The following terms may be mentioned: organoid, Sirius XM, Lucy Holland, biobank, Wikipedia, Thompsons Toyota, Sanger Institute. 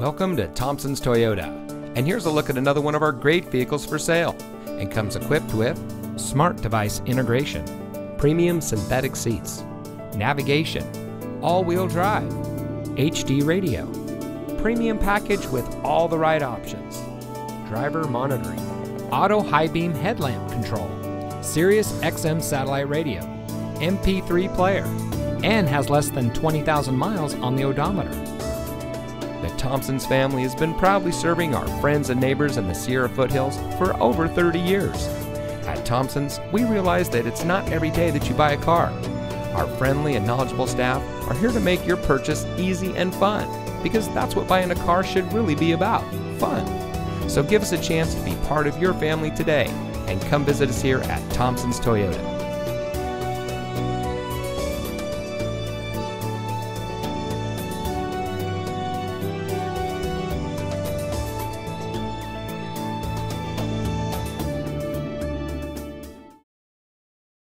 Welcome to Thompsons Toyota, and here's a look at another one of our great vehicles for sale, and comes equipped with smart device integration, premium synthetic seats, navigation, all-wheel drive, HD radio, premium package with all the right options, driver monitoring, auto high beam headlamp control, Sirius XM satellite radio, MP3 player, and has less than 20,000 miles on the odometer. The Thompsons family has been proudly serving our friends and neighbors in the Sierra foothills for over 30 years. At Thompsons, we realize that it's not every day that you buy a car. Our friendly and knowledgeable staff are here to make your purchase easy and fun, because that's what buying a car should really be about, fun. So give us a chance to be part of your family today, and come visit us here at Thompsons Toyota.